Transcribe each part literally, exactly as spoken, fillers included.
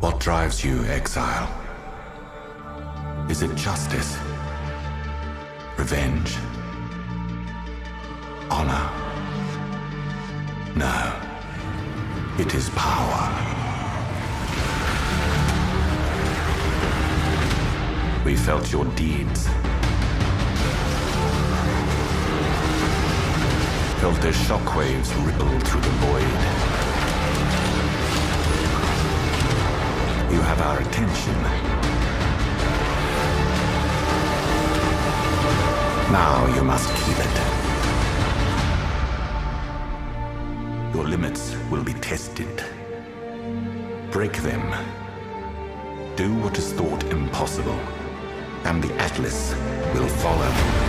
What drives you, Exile? Is it justice? Revenge? Honor? No. It is power. We felt your deeds. Felt their shockwaves ripple through the void. You have our attention. Now you must keep it. Your limits will be tested. Break them. Do what is thought impossible, and the Atlas will follow.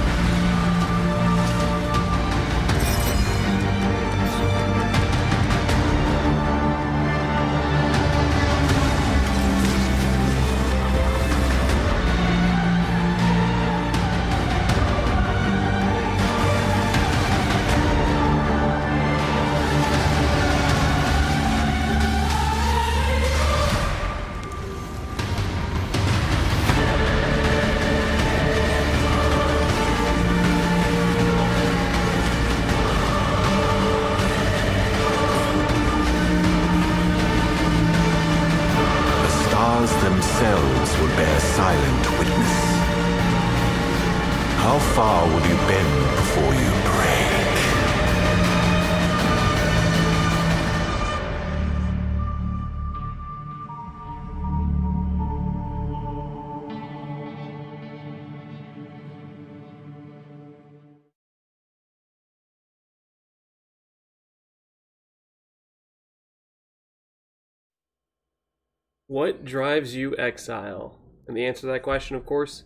What drives you, Exile? And the answer to that question, of course,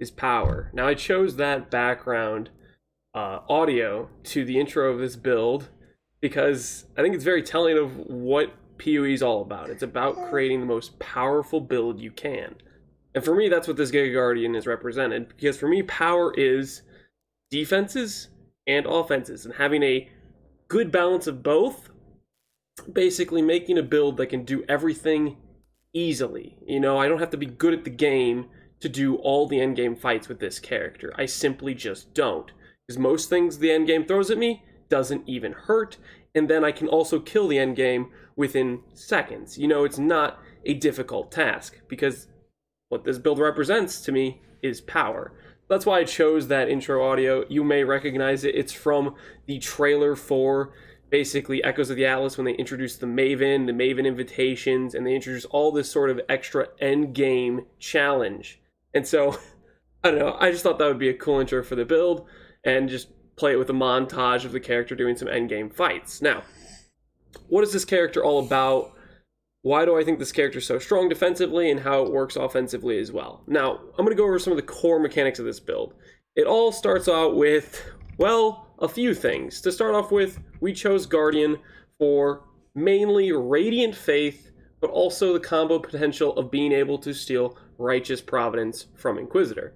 is power. Now, I chose that background uh, audio to the intro of this build because I think it's very telling of what P O E is all about. It's about creating the most powerful build you can. And for me, that's what this Giga Guardian is represented, because for me, power is defenses and offenses, and having a good balance of both, basically making a build that can do everything easily. You know, I don't have to be good at the game to do all the endgame fights with this character. I simply just don't. Because most things the endgame throws at me doesn't even hurt, and then I can also kill the endgame within seconds. You know, it's not a difficult task, because what this build represents to me is power. That's why I chose that intro audio. You may recognize it. It's from the trailer for basically Echoes of the Atlas, when they introduce the Maven, the Maven invitations, and they introduce all this sort of extra end game challenge. And so, I don't know, I just thought that would be a cool intro for the build, and just play it with a montage of the character doing some end game fights. Now, what is this character all about? Why do I think this character is so strong defensively, and how it works offensively as well? Now, I'm going to go over some of the core mechanics of this build. It all starts out with, well, a few things. To start off with, we chose Guardian for mainly Radiant Faith, but also the combo potential of being able to steal Righteous Providence from Inquisitor.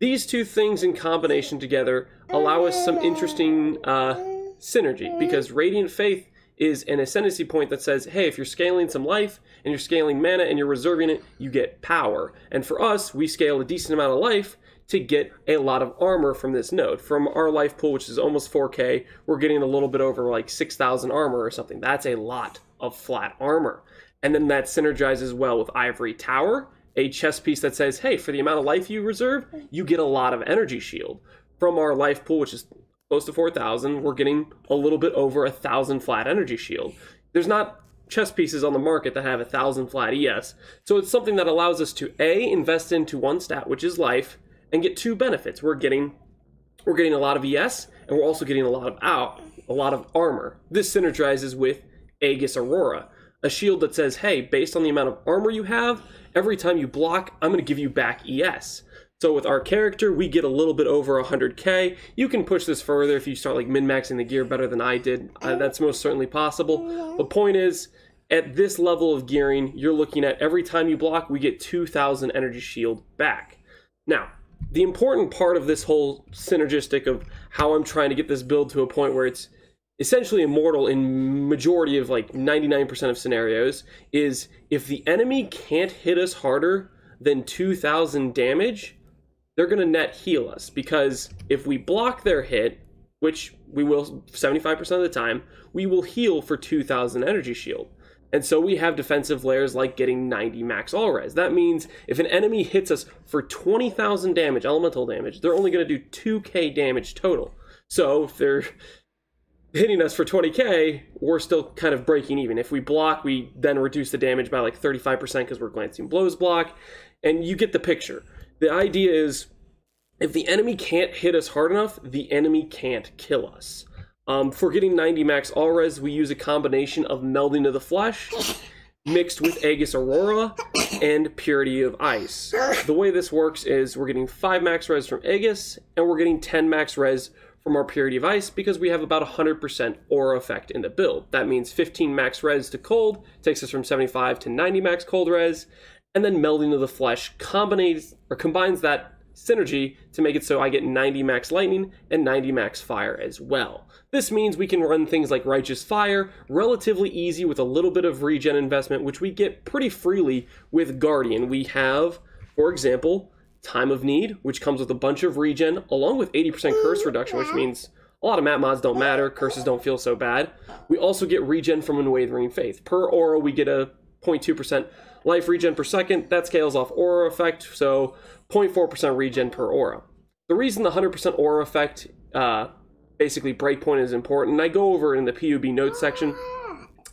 These two things in combination together allow us some interesting uh, synergy, because Radiant Faith is an ascendancy point that says, hey, if you're scaling some life, and you're scaling mana, and you're reserving it, you get power. And for us, we scale a decent amount of life to get a lot of armor from this node. From our life pool, which is almost four K, we're getting a little bit over like six thousand armor or something. That's a lot of flat armor. And then that synergizes well with Ivory Tower, a chess piece that says, hey, for the amount of life you reserve, you get a lot of energy shield. From our life pool, which is close to four thousand, we're getting a little bit over one thousand flat energy shield. There's not chess pieces on the market that have one thousand flat E S. So it's something that allows us to A, invest into one stat, which is life, and get two benefits. We're getting, we're getting a lot of E S, and we're also getting a lot of out, a lot of armor. This synergizes with Aegis Aurora, a shield that says, hey, based on the amount of armor you have, every time you block, I'm going to give you back E S. So with our character, we get a little bit over one hundred K. You can push this further if you start like min-maxing the gear better than I did. Uh, that's most certainly possible. The point is, at this level of gearing, you're looking at every time you block, we get two thousand energy shield back. Now, the important part of this whole synergistic of how I'm trying to get this build to a point where it's essentially immortal in majority of like ninety-nine percent of scenarios, is if the enemy can't hit us harder than two thousand damage, they're going to net heal us. Because if we block their hit, which we will seventy-five percent of the time, we will heal for two thousand energy shield. And so we have defensive layers like getting ninety max all res. That means if an enemy hits us for twenty thousand damage, elemental damage, they're only going to do two K damage total. So if they're hitting us for twenty K, we're still kind of breaking even. If we block, we then reduce the damage by like thirty-five percent because we're glancing blows block. And you get the picture. The idea is if the enemy can't hit us hard enough, the enemy can't kill us. Um, for getting ninety max all res, we use a combination of Melding of the Flesh mixed with Aegis Aurora and Purity of Ice. The way this works is we're getting five max res from Aegis, and we're getting ten max res from our Purity of Ice because we have about one hundred percent aura effect in the build. That means fifteen max res to cold, takes us from seventy-five to ninety max cold res, and then Melding of the Flesh combines, or combines that synergy to make it so I get ninety max lightning and ninety max fire as well. This means we can run things like Righteous Fire relatively easy with a little bit of regen investment, which we get pretty freely with Guardian. We have, for example, Time of Need, which comes with a bunch of regen along with eighty percent curse reduction, which means a lot of map mods don't matter, curses don't feel so bad. We also get regen from Unwavering Faith. Per aura, we get a zero point two percent life regen per second. That scales off aura effect, so zero point four percent regen per aura. The reason the one hundred percent aura effect, uh, basically breakpoint is important, and I go over it in the P U B notes section,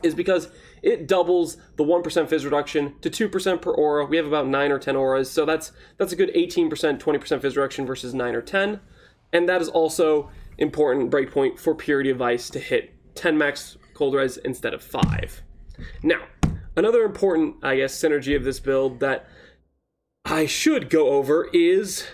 is because it doubles the one percent fizz reduction to two percent per aura. We have about nine or ten auras, so that's that's a good eighteen percent, twenty percent fizz reduction versus nine or ten. And that is also important breakpoint for Purity of Ice to hit ten max cold res instead of five. Now, another important, I guess, synergy of this build that I should go over is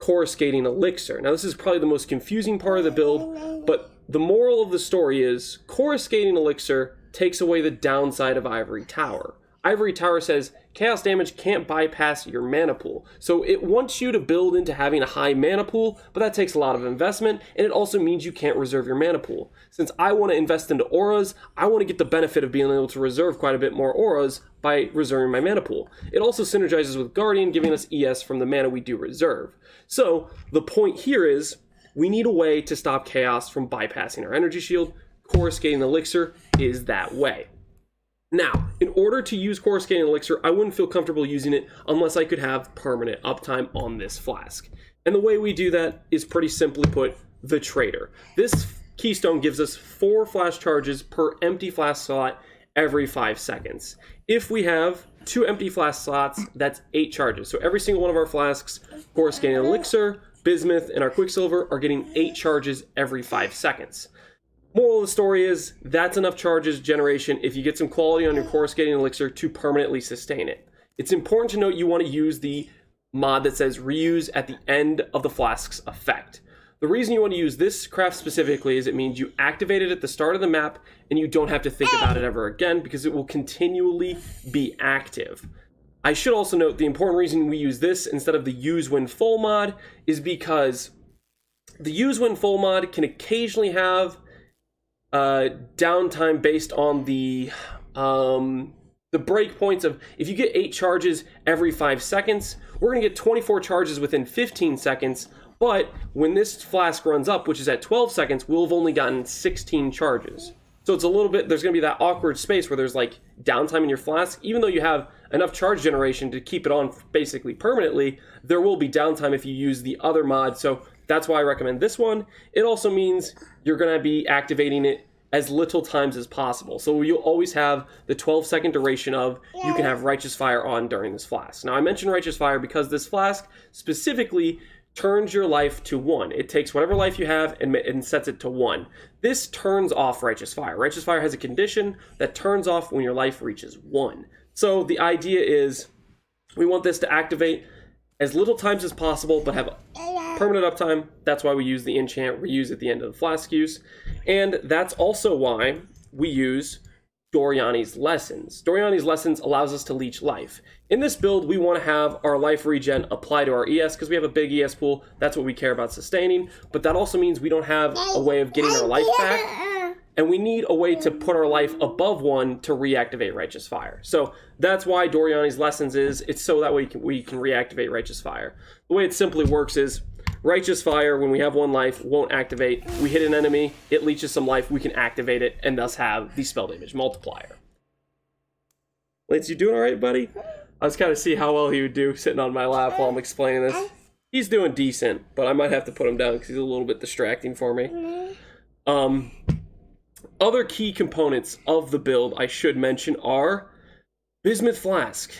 Coruscating Elixir. Now, this is probably the most confusing part of the build, but the moral of the story is Coruscating Elixir takes away the downside of Ivory Tower. Ivory Tower says chaos damage can't bypass your mana pool. So it wants you to build into having a high mana pool, but that takes a lot of investment, and it also means you can't reserve your mana pool. Since I want to invest into auras, I want to get the benefit of being able to reserve quite a bit more auras by reserving my mana pool. It also synergizes with Guardian, giving us E S from the mana we do reserve. So the point here is we need a way to stop chaos from bypassing our energy shield. Coruscating Elixir is that way. Now, in order to use Coruscating Elixir, I wouldn't feel comfortable using it unless I could have permanent uptime on this flask. And the way we do that is pretty simply put, the Trader. This keystone gives us four flash charges per empty flask slot every five seconds. If we have two empty flask slots, that's eight charges. So every single one of our flasks, Coruscating Elixir, Bismuth, and our Quicksilver are getting eight charges every five seconds. Moral of the story is that's enough charges generation if you get some quality on your Coruscating Elixir to permanently sustain it. It's important to note you want to use the mod that says reuse at the end of the flask's effect. The reason you want to use this craft specifically is it means you activate it at the start of the map and you don't have to think about it ever again because it will continually be active. I should also note the important reason we use this instead of the use when full mod is because the use when full mod can occasionally have Uh, downtime based on the um, the breakpoints of if you get eight charges every five seconds, we're gonna get twenty-four charges within fifteen seconds. But when this flask runs up, which is at twelve seconds, we'll have only gotten sixteen charges. So it's a little bit, there's gonna be that awkward space where there's like downtime in your flask, even though you have enough charge generation to keep it on basically permanently. There will be downtime if you use the other mod. So that's why I recommend this one. It also means you're going to be activating it as little times as possible. So you'll always have the twelve second duration of you can have Righteous Fire on during this flask. Now I mentioned Righteous Fire because this flask specifically turns your life to one. It takes whatever life you have and, and sets it to one. This turns off Righteous Fire. Righteous Fire has a condition that turns off when your life reaches one. So the idea is we want this to activate as little times as possible, but have permanent uptime. That's why we use the enchant reuse at the end of the flask use. And that's also why we use Doriani's Lessons. Doriani's Lessons allows us to leech life. In this build, we want to have our life regen apply to our E S because we have a big E S pool. That's what we care about sustaining. But that also means we don't have a way of getting our life back and we need a way to put our life above one to reactivate Righteous Fire. So that's why Doriani's Lessons is, it's so that way we can, we can reactivate Righteous Fire. The way it simply works is, Righteous Fire, when we have one life, won't activate. We hit an enemy, it leeches some life, we can activate it, and thus have the spell damage multiplier. Lance, you doing all right, buddy? I was kind of see how well he would do sitting on my lap while I'm explaining this. He's doing decent, but I might have to put him down because he's a little bit distracting for me. Um, other key components of the build I should mention are Bismuth Flask.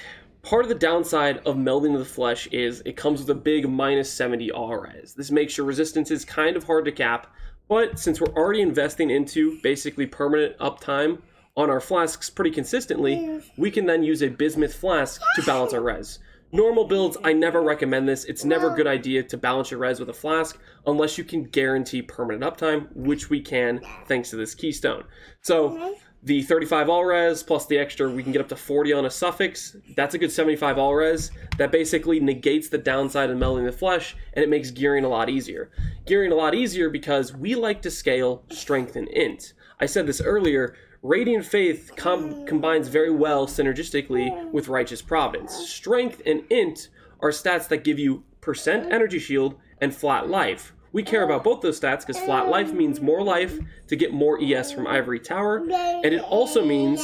Part of the downside of Melding of the Flesh is it comes with a big minus seventy auras. This makes your resistances kind of hard to cap, but since we're already investing into basically permanent uptime on our flasks pretty consistently, we can then use a Bismuth Flask to balance our res. Normal builds, I never recommend this. It's never a good idea to balance your res with a flask unless you can guarantee permanent uptime, which we can thanks to this keystone. So the thirty-five all res plus the extra, we can get up to forty on a suffix. That's a good seventy-five all res. That basically negates the downside of Melding the Flesh, and it makes gearing a lot easier. Gearing a lot easier because we like to scale strength and int. I said this earlier, Radiant Faith com combines very well synergistically with Righteous Providence. Strength and int are stats that give you percent energy shield and flat life. We care about both those stats because flat life means more life to get more E S from Ivory Tower. And it also means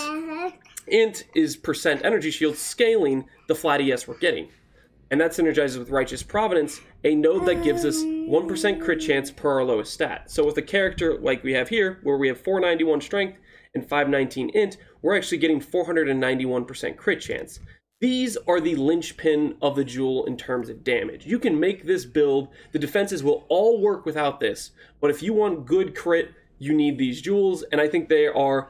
int is percent energy shield scaling the flat E S we're getting. And that synergizes with Righteous Providence, a node that gives us one percent crit chance per our lowest stat. So with a character like we have here, where we have four ninety-one strength and five nineteen int, we're actually getting four hundred ninety-one percent crit chance. These are the linchpin of the jewel in terms of damage. You can make this build, the defenses will all work without this, but if you want good crit, you need these jewels, and I think they are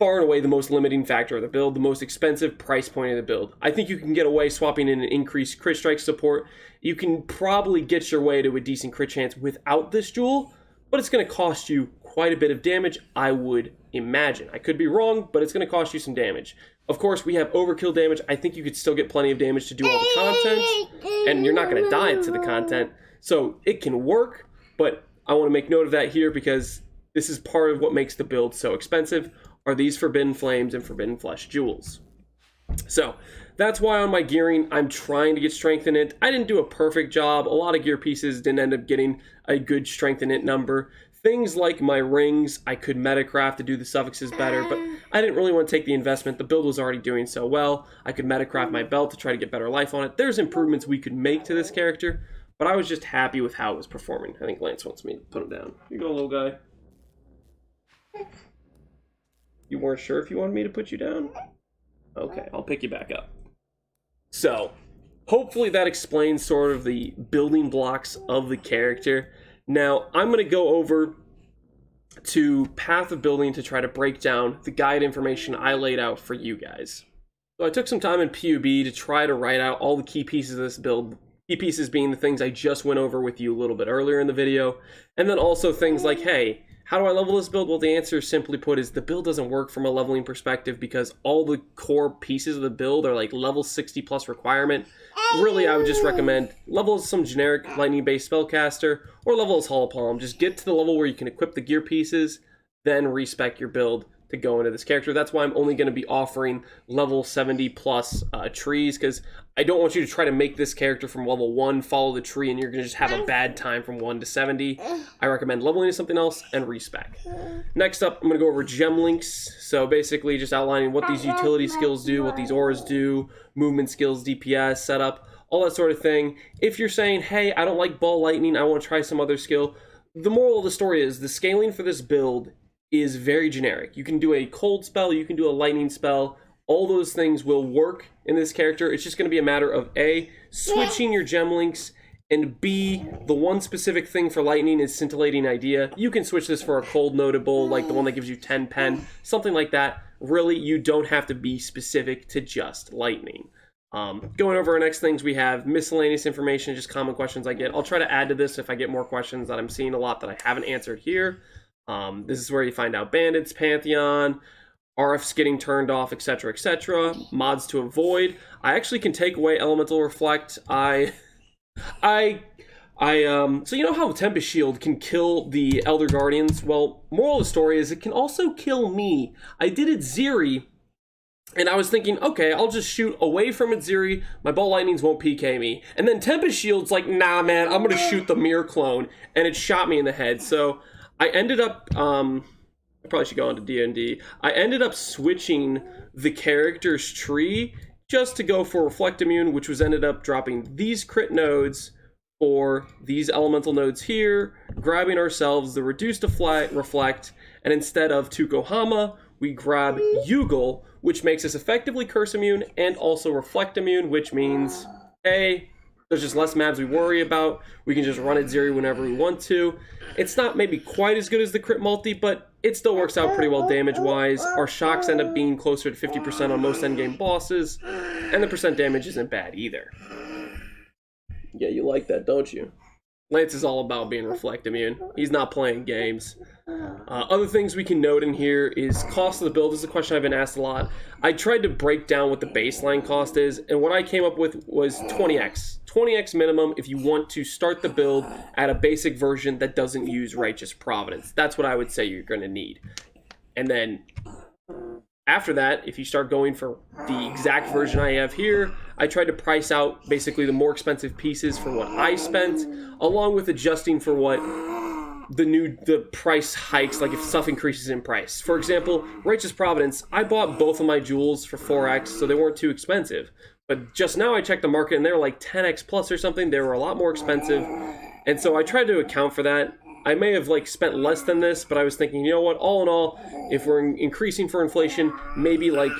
far and away the most limiting factor of the build, the most expensive price point of the build. I think you can get away swapping in an increased crit strike support. You can probably get your way to a decent crit chance without this jewel, but it's going to cost you quite a bit of damage, I would imagine. I could be wrong, but it's going to cost you some damage. Of course, we have overkill damage. I think you could still get plenty of damage to do all the content, and you're not going to die to the content. So it can work, but I want to make note of that here because this is part of what makes the build so expensive are these Forbidden Flames and Forbidden Flesh jewels. So that's why on my gearing, I'm trying to get strength in it. I didn't do a perfect job. A lot of gear pieces didn't end up getting a good strength in it number. Things like my rings, I could metacraft to do the suffixes better, but I didn't really want to take the investment. The build was already doing so well. I could metacraft my belt to try to get better life on it. There's improvements we could make to this character, but I was just happy with how it was performing. I think Lance wants me to put him down. You go, little guy. You weren't sure if you wanted me to put you down? Okay, I'll pick you back up. So, hopefully that explains sort of the building blocks of the character. Now, I'm going to go over to Path of Building to try to break down the guide information I laid out for you guys. So I took some time in P U B to try to write out all the key pieces of this build, key pieces being the things I just went over with you a little bit earlier in the video, and then also things like, hey, how do I level this build? Well, the answer, simply put, is the build doesn't work from a leveling perspective because all the core pieces of the build are like level sixty plus requirement. Really, I would just recommend level as some generic lightning-based spellcaster or level as Hall of Palm. Just get to the level where you can equip the gear pieces, then respec your build to go into this character. That's why I'm only going to be offering level seventy plus uh, trees because I don't want you to try to make this character from level one, follow the tree, and you're going to just have a bad time from one to seventy. I recommend leveling to something else and respec. Next up, I'm going to go over gem links. So basically just outlining what these utility skills do, what these auras do, movement skills, D P S, setup, all that sort of thing. If you're saying, hey, I don't like Ball Lightning, I want to try some other skill, the moral of the story is the scaling for this build is very generic. You can do a cold spell, you can do a lightning spell, all those things will work in this character. It's just going to be a matter of A, switching your gem links, and B, the one specific thing for lightning is Scintillating Idea. You can switch this for a cold notable, like the one that gives you ten pen, something like that. Really, you don't have to be specific to just lightning. Um, going over our next things, we have miscellaneous information, just common questions I get. I'll try to add to this if I get more questions that I'm seeing a lot that I haven't answered here. Um, this is where you find out bandits, Pantheon, R Fs getting turned off, et cetera, et cetera, mods to avoid. I actually can take away Elemental Reflect. I, I, I, um, so you know how Tempest Shield can kill the Elder Guardians? Well, moral of the story is it can also kill me. I did Atziri, and I was thinking, okay, I'll just shoot away from Atziri. My Ball Lightnings won't P K me. And then Tempest Shield's like, nah, man, I'm going to shoot the mirror clone. And it shot me in the head. So I ended up, um, I probably should go on to D and D. I ended up switching the character's tree just to go for Reflect Immune, which was ended up dropping these crit nodes or these elemental nodes here, grabbing ourselves the reduce deflect, reflect, and instead of Tukohama, we grab Yugul, which makes us effectively curse immune and also reflect immune, which means, hey, there's just less mabs we worry about. We can just run at Atziri whenever we want to. It's not maybe quite as good as the crit multi, but it still works out pretty well damage-wise. Our shocks end up being closer to fifty percent on most endgame bosses, and the percent damage isn't bad either. Yeah, you like that, don't you? Lance is all about being reflect immune. He's not playing games. Uh, other things we can note in here is cost of the build. This is a question I've been asked a lot. I tried to break down what the baseline cost is, and what I came up with was twenty X. twenty X minimum if you want to start the build at a basic version that doesn't use Righteous Providence. That's what I would say you're going to need. And then after that, if you start going for the exact version I have here, I tried to price out basically the more expensive pieces for what I spent, along with adjusting for what the new the price hikes, like if stuff increases in price. For example, Righteous Providence, I bought both of my jewels for four X, so they weren't too expensive. But just now I checked the market and they were like ten X plus or something. They were a lot more expensive. And so I tried to account for that. I may have like spent less than this, but I was thinking, you know what, all in all, if we're in increasing for inflation, maybe like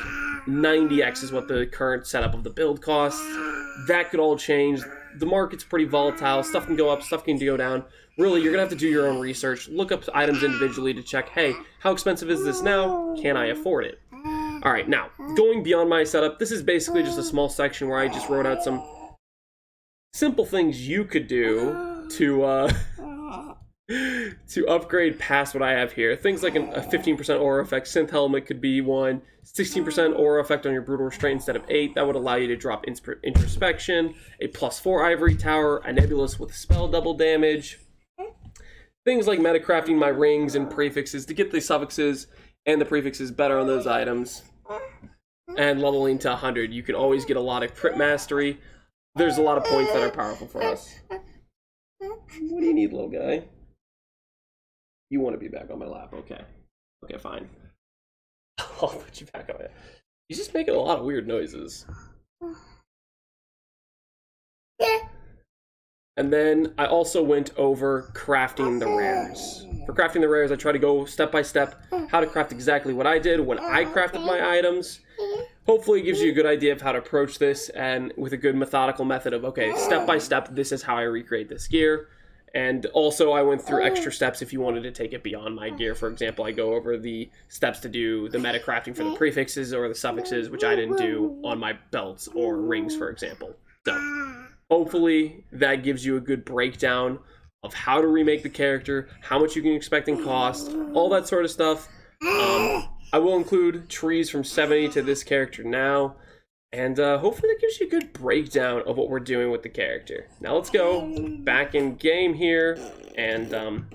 ninety X is what the current setup of the build costs. That could all change. The market's pretty volatile. Stuff can go up, stuff can go down. Really, you're gonna have to do your own research. Look up items individually to check, hey, how expensive is this now? Can I afford it? All right, now, going beyond my setup, this is basically just a small section where I just wrote out some simple things you could do to, uh... to upgrade past what I have here. Things like an, a fifteen percent aura effect synth helmet could be one, sixteen percent aura effect on your brutal restraint instead of eight. That would allow you to drop introspection, a plus four ivory tower, a nebulous with spell double damage. Things like metacrafting my rings and prefixes to get the suffixes and the prefixes better on those items. And leveling to one hundred. You can always get a lot of crit mastery. There's a lot of points that are powerful for us. What do you need, little guy? You want to be back on my lap, okay. Okay, fine. I'll put you back on it. You're just making a lot of weird noises. Yeah. And then I also went over crafting the rares. For crafting the rares, I try to go step by step how to craft exactly what I did when I crafted my items. Hopefully it gives you a good idea of how to approach this and with a good methodical method of, okay, step by step, this is how I recreate this gear. And also, I went through extra steps if you wanted to take it beyond my gear. For example, I go over the steps to do the meta crafting for the prefixes or the suffixes, which I didn't do on my belts or rings, for example. So, hopefully, that gives you a good breakdown of how to remake the character, how much you can expect in cost, all that sort of stuff. Um, I will include trees from seventy to this character now. And uh, hopefully that gives you a good breakdown of what we're doing with the character. Now let's go back in game here, and um,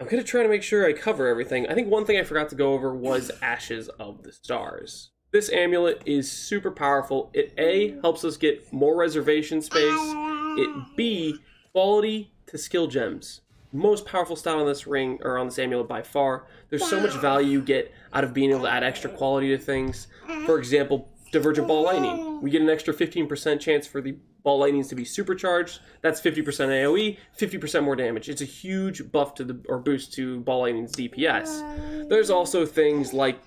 I'm gonna try to make sure I cover everything. I think one thing I forgot to go over was Ashes of the Stars. This amulet is super powerful. It A, helps us get more reservation space. It B, quality to skill gems. Most powerful style on this ring or on this amulet by far. There's so much value you get out of being able to add extra quality to things. For example, Divergent Ball Lightning. We get an extra fifteen percent chance for the Ball Lightnings to be supercharged. That's fifty percent A O E, fifty percent more damage. It's a huge buff to the or boost to Ball Lightning's D P S. There's also things like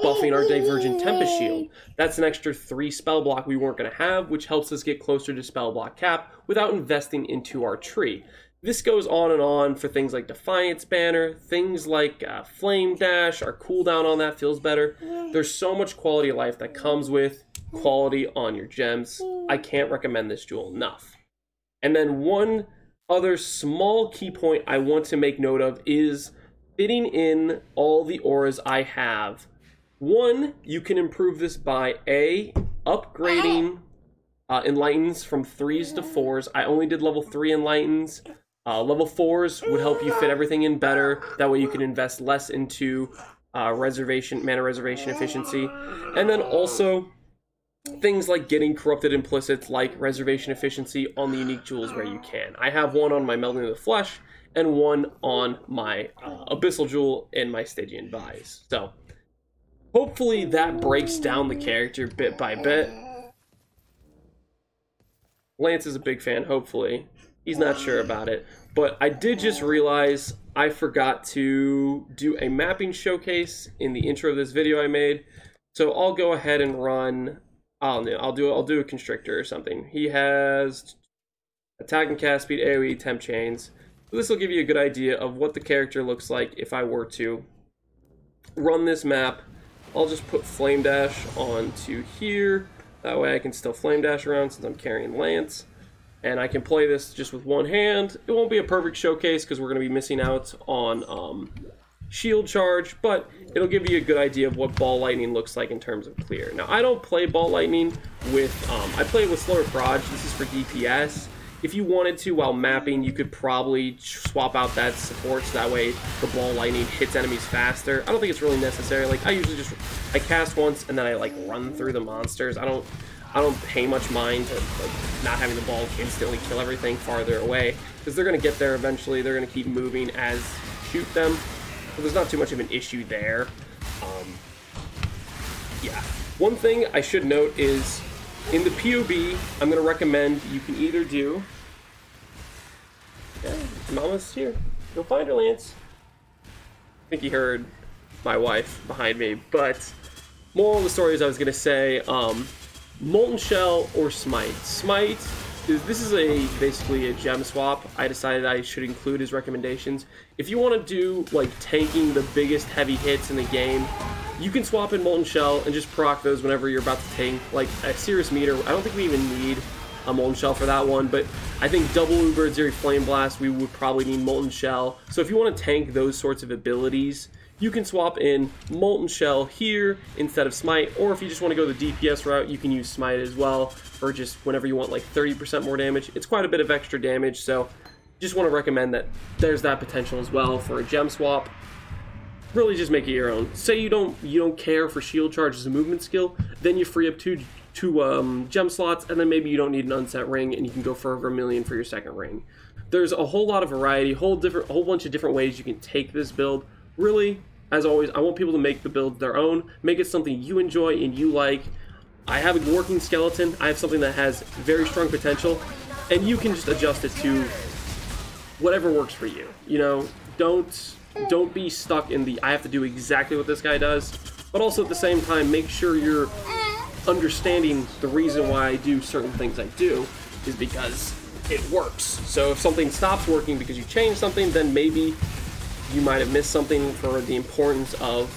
buffing our Divergent Tempest Shield. That's an extra three spell block we weren't going to have, which helps us get closer to spell block cap without investing into our tree. This goes on and on for things like Defiance Banner, things like uh, Flame Dash, our cooldown on that feels better. There's so much quality of life that comes with quality on your gems. I can't recommend this jewel enough. And then one other small key point I want to make note of is fitting in all the auras I have. One, you can improve this by A, upgrading uh, Enlightens from threes to fours. I only did level three Enlightens. Uh, level fours would help you fit everything in better. That way you can invest less into uh, reservation, mana reservation efficiency. And then also things like getting corrupted implicits like reservation efficiency on the unique jewels where you can. I have one on my Melding of the Flesh and one on my uh, Abyssal Jewel and my Stygian Vise. So hopefully that breaks down the character bit by bit. Lance is a big fan, hopefully. He's not sure about it. But I did just realize I forgot to do a mapping showcase in the intro of this video I made. So I'll go ahead and run... I'll, I'll, do, I'll do a Constrictor or something. He has attack and cast speed, AoE, temp chains. This will give you a good idea of what the character looks like if I were to run this map. I'll just put Flame Dash onto here. That way I can still Flame Dash around since I'm carrying Lance. And I can play this just with one hand. It won't be a perfect showcase because we're going to be missing out on um, Shield Charge, but it'll give you a good idea of what Ball Lightning looks like in terms of clear. Now, I don't play Ball Lightning with... Um, I play it with Slower Proj. This is for D P S. If you wanted to, while mapping, you could probably swap out that support so that way the Ball Lightning hits enemies faster. I don't think it's really necessary. Like, I usually just... I cast once and then I, like, run through the monsters. I don't... I don't pay much mind to like, not having the ball instantly kill everything farther away, because they're going to get there eventually. They're going to keep moving as you shoot them. So there's not too much of an issue there. Um, yeah. One thing I should note is in the P O B, I'm going to recommend you can either do... Yeah, Mama's here. Go find her, Lance. I think he heard my wife behind me, but moral of the story is I was going to say... Um, Molten Shell or Smite. Smite, is, this is a basically a gem swap. I decided I should include his recommendations. If you want to do like tanking the biggest heavy hits in the game, you can swap in Molten Shell and just proc those whenever you're about to tank like a serious meter. I don't think we even need a Molten Shell for that one, but I think double Uber, Atziri Flame Blast, we would probably need Molten Shell. So if you want to tank those sorts of abilities, you can swap in Molten Shell here instead of Smite, or if you just want to go the D P S route, you can use Smite as well for just whenever you want like thirty percent more damage. It's quite a bit of extra damage, so just want to recommend that there's that potential as well for a gem swap. Really just make it your own. Say you don't you don't care for Shield Charge as a movement skill, then you free up two, two um, gem slots, and then maybe you don't need an unset ring and you can go for a Vermilion for your second ring. There's a whole lot of variety, whole different, a whole bunch of different ways you can take this build. Really, as always, I want people to make the build their own. Make it something you enjoy and you like. I have a working skeleton. I have something that has very strong potential. And you can just adjust it to whatever works for you. You know, don't don't be stuck in the, I have to do exactly what this guy does. But also at the same time, make sure you're understanding the reason why I do certain things I do is because it works. So if something stops working because you change something, then maybe... you might have missed something for the importance of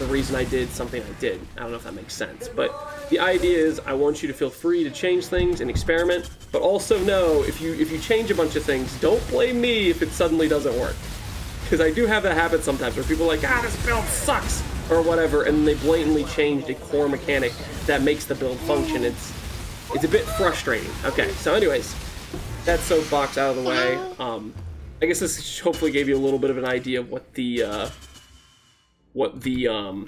the reason I did something I did. I don't know if that makes sense, but the idea is I want you to feel free to change things and experiment, but also know if you if you change a bunch of things, don't blame me if it suddenly doesn't work. Because I do have that habit sometimes where people are like, ah, this build sucks, or whatever, and they blatantly changed a core mechanic that makes the build function. It's, it's a bit frustrating. Okay, so anyways, that soapbox out of the way. Um, I guess this hopefully gave you a little bit of an idea of what the, uh, what the, um,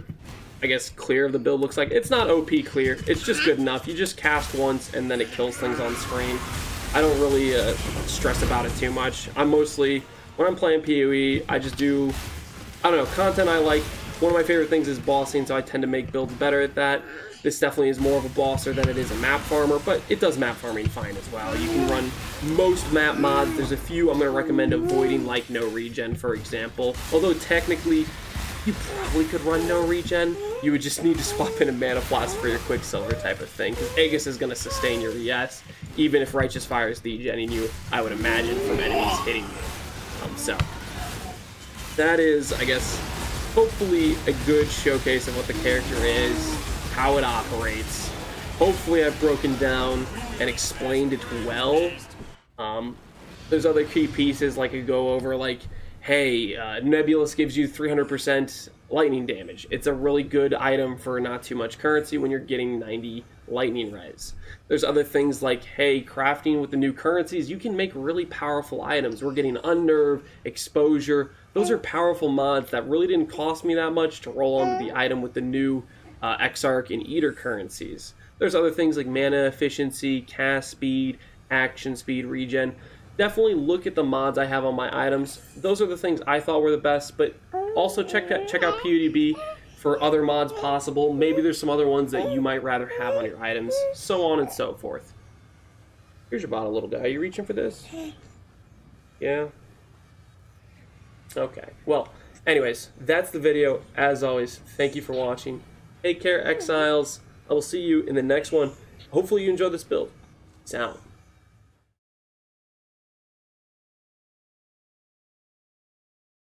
I guess, clear of the build looks like. It's not O P clear. It's just good enough. You just cast once, and then it kills things on screen. I don't really uh, stress about it too much. I'm mostly, when I'm playing P O E, I just do, I don't know, content I like. One of my favorite things is bossing, so I tend to make builds better at that. This definitely is more of a bosser than it is a map farmer, but it does map farming fine as well. You can run most map mods. There's a few I'm going to recommend avoiding, like no regen, for example. Although technically, you probably could run no regen. You would just need to swap in a mana floss for your Quicksilver type of thing, because Aegis is going to sustain your E S, even if Righteous Fire is degenning you, I would imagine, from enemies hitting you. Um, so, that is, I guess, hopefully a good showcase of what the character is, how it operates. Hopefully I've broken down and explained it well. Um, there's other key pieces like I go over, like, hey, uh, Nebulous gives you three hundred percent lightning damage. It's a really good item for not too much currency when you're getting ninety lightning res. There's other things like, hey, crafting with the new currencies, you can make really powerful items. We're getting unnerve, exposure. Those are powerful mods that really didn't cost me that much to roll onto the item with the new uh, Exarch and Eater currencies. There's other things like mana efficiency, cast speed, action speed, regen. Definitely look at the mods I have on my items. Those are the things I thought were the best, but also check out, check out P U D B for other mods possible. Maybe there's some other ones that you might rather have on your items, so on and so forth. Here's your bottle, little guy. Are you reaching for this? Yeah? Okay. Well, anyways, that's the video. As always, thank you for watching. Take care, Exiles. I will see you in the next one. Hopefully you enjoyed this build. It's out.